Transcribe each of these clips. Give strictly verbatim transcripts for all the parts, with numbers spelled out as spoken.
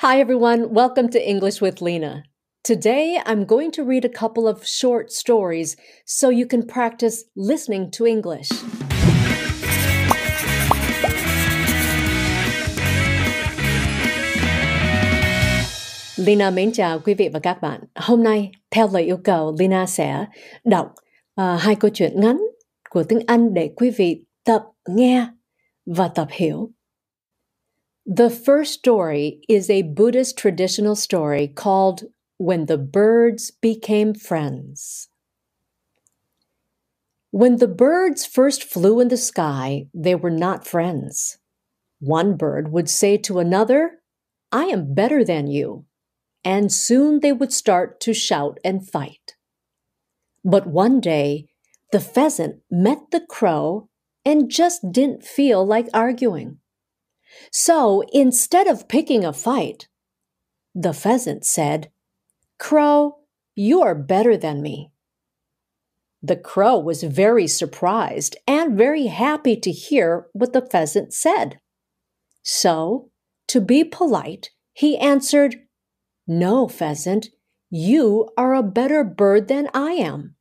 Hi everyone, welcome to English with Leyna. Today I'm going to read a couple of short stories so you can practice listening to English. Leyna mến chào quý vị và các bạn. Hôm nay, theo lời yêu cầu, Leyna sẽ đọc uh, hai câu chuyện ngắn của tiếng Anh để quý vị tập nghe và tập hiểu. The first story is a Buddhist traditional story called When the Birds Became Friends. When the birds first flew in the sky, they were not friends. One bird would say to another, "I am better than you," and soon they would start to shout and fight. But one day, the pheasant met the crow and just didn't feel like arguing. So, instead of picking a fight, the pheasant said, "Crow, you are better than me." The crow was very surprised and very happy to hear what the pheasant said. So, to be polite, he answered, "No, pheasant, you are a better bird than I am."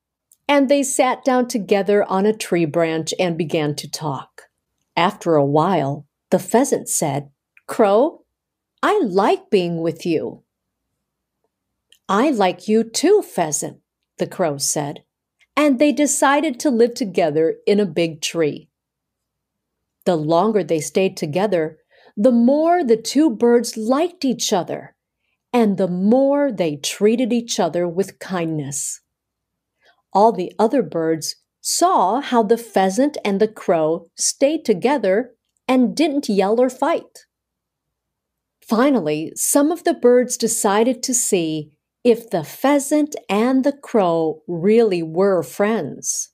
And they sat down together on a tree branch and began to talk. After a while, the pheasant said, "Crow, I like being with you." "I like you too, pheasant," the crow said, and they decided to live together in a big tree. The longer they stayed together, the more the two birds liked each other, and the more they treated each other with kindness. All the other birds saw how the pheasant and the crow stayed together and didn't yell or fight. Finally, some of the birds decided to see if the pheasant and the crow really were friends.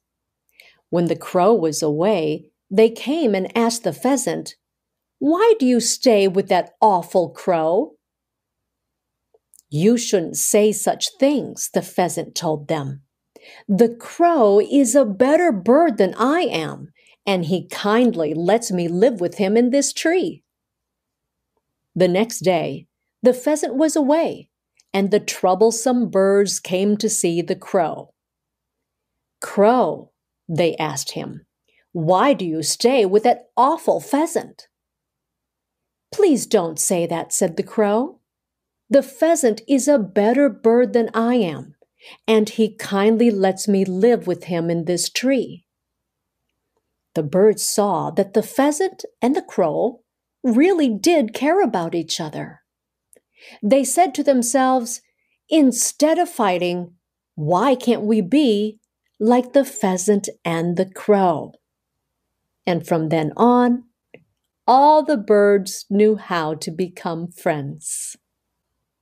When the crow was away, they came and asked the pheasant, "Why do you stay with that awful crow?" "You shouldn't say such things," the pheasant told them. "The crow is a better bird than I am, and he kindly lets me live with him in this tree." The next day, the pheasant was away, and the troublesome birds came to see the crow. "Crow," they asked him, "why do you stay with that awful pheasant?" "Please don't say that," said the crow. "The pheasant is a better bird than I am, and he kindly lets me live with him in this tree." The birds saw that the pheasant and the crow really did care about each other. They said to themselves, "Instead of fighting, why can't we be like the pheasant and the crow?" And from then on, all the birds knew how to become friends.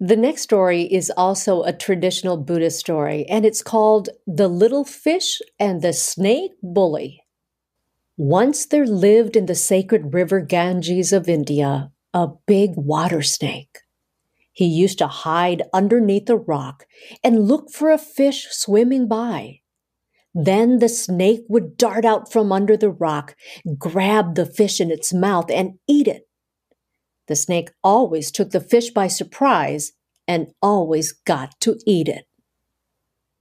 The next story is also a traditional Buddhist story, and it's called The Little Fish and the Snake Bully. Once there lived in the sacred river Ganges of India a big water snake. He used to hide underneath a rock and look for a fish swimming by. Then the snake would dart out from under the rock, grab the fish in its mouth, and eat it. The snake always took the fish by surprise and always got to eat it.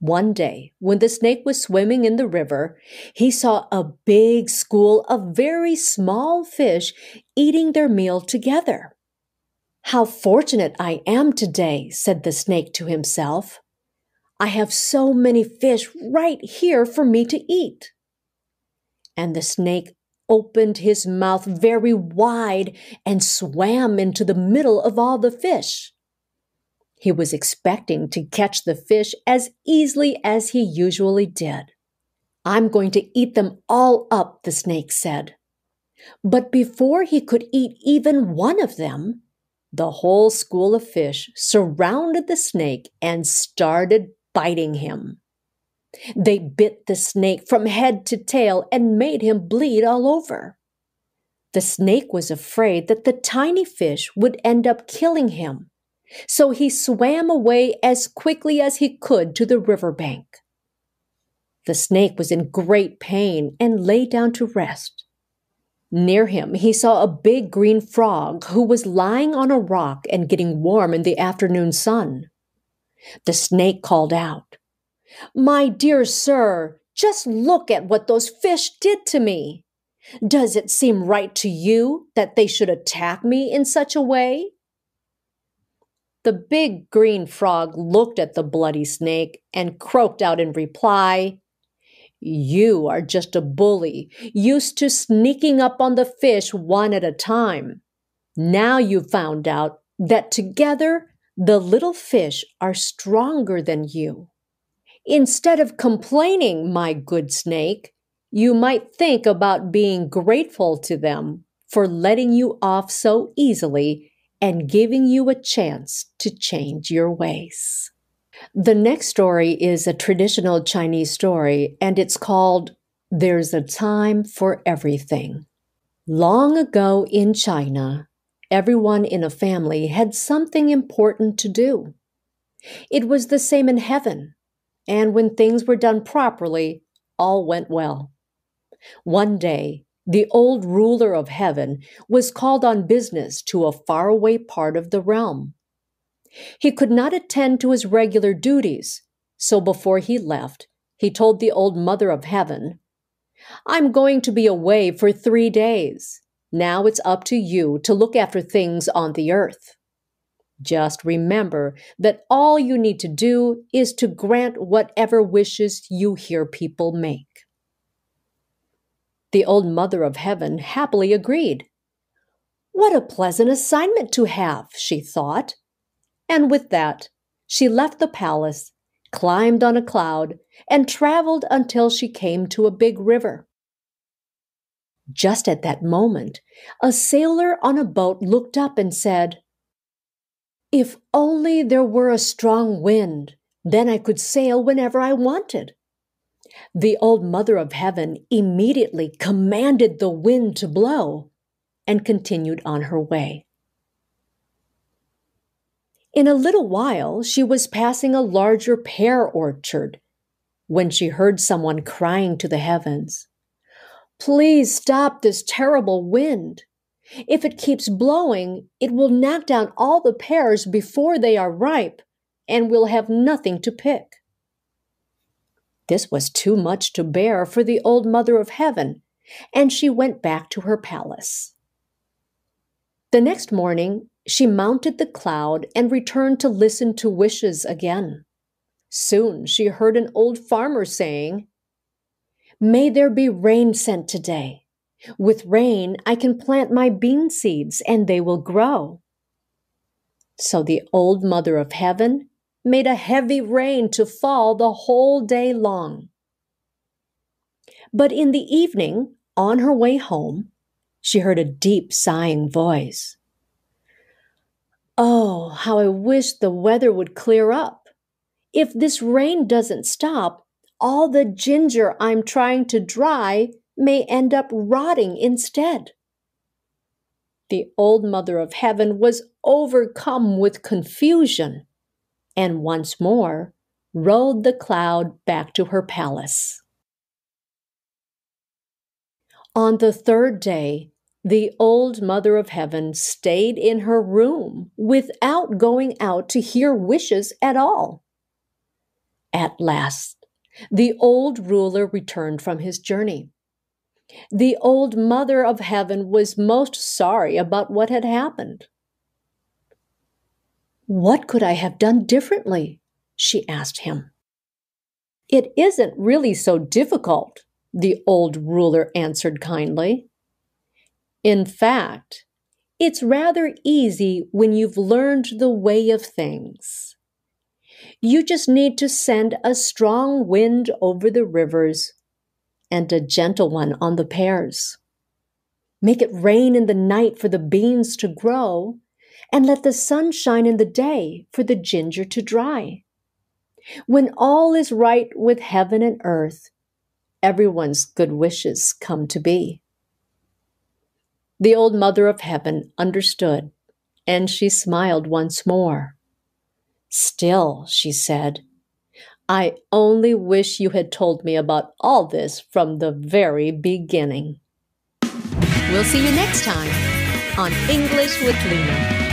One day, when the snake was swimming in the river, he saw a big school of very small fish eating their meal together. "How fortunate I am today," said the snake to himself. "I have so many fish right here for me to eat." And the snake opened his mouth very wide and swam into the middle of all the fish. He was expecting to catch the fish as easily as he usually did. "I'm going to eat them all up," the snake said. But before he could eat even one of them, the whole school of fish surrounded the snake and started biting him. They bit the snake from head to tail and made him bleed all over. The snake was afraid that the tiny fish would end up killing him, so he swam away as quickly as he could to the riverbank. The snake was in great pain and lay down to rest. Near him, he saw a big green frog who was lying on a rock and getting warm in the afternoon sun. The snake called out, "My dear sir, just look at what those fish did to me. Does it seem right to you that they should attack me in such a way?" The big green frog looked at the bloody snake and croaked out in reply, "You are just a bully, used to sneaking up on the fish one at a time. Now you've found out that together the little fish are stronger than you. Instead of complaining, my good snake, you might think about being grateful to them for letting you off so easily and giving you a chance to change your ways." The next story is a traditional Chinese story, and it's called "There's a Time for Everything." Long ago in China, everyone in a family had something important to do. It was the same in heaven, and when things were done properly, all went well. One day, the old ruler of heaven was called on business to a faraway part of the realm. He could not attend to his regular duties, so before he left, he told the old mother of heaven, "I'm going to be away for three days. Now it's up to you to look after things on the earth. Just remember that all you need to do is to grant whatever wishes you hear people make." The old mother of heaven happily agreed. "What a pleasant assignment to have," she thought. And with that, she left the palace, climbed on a cloud, and traveled until she came to a big river. Just at that moment, a sailor on a boat looked up and said, "If only there were a strong wind, then I could sail whenever I wanted." The old mother of heaven immediately commanded the wind to blow and continued on her way. In a little while, she was passing a larger pear orchard when she heard someone crying to the heavens, "Please stop this terrible wind. If it keeps blowing, it will knock down all the pears before they are ripe, and we'll have nothing to pick." This was too much to bear for the old mother of heaven, and she went back to her palace. The next morning, she mounted the cloud and returned to listen to wishes again. Soon she heard an old farmer saying, "May there be rain sent today. With rain, I can plant my bean seeds and they will grow." So the old mother of heaven made a heavy rain to fall the whole day long. But in the evening, on her way home, she heard a deep sighing voice. "Oh, how I wish the weather would clear up. If this rain doesn't stop, all the ginger I'm trying to dry may end up rotting instead." The old mother of heaven was overcome with confusion and once more rode the cloud back to her palace. On the third day, the old mother of heaven stayed in her room without going out to hear wishes at all. At last, the old ruler returned from his journey. The old mother of heaven was most sorry about what had happened. "What could I have done differently?" she asked him. "It isn't really so difficult," the old ruler answered kindly. "In fact, it's rather easy when you've learned the way of things. You just need to send a strong wind over the rivers and a gentle one on the pears. Make it rain in the night for the beans to grow, and let the sun shine in the day for the ginger to dry. When all is right with heaven and earth, everyone's good wishes come to be." The old mother of heaven understood, and she smiled once more. "Still," she said, "I only wish you had told me about all this from the very beginning." We'll see you next time on English with Leyna.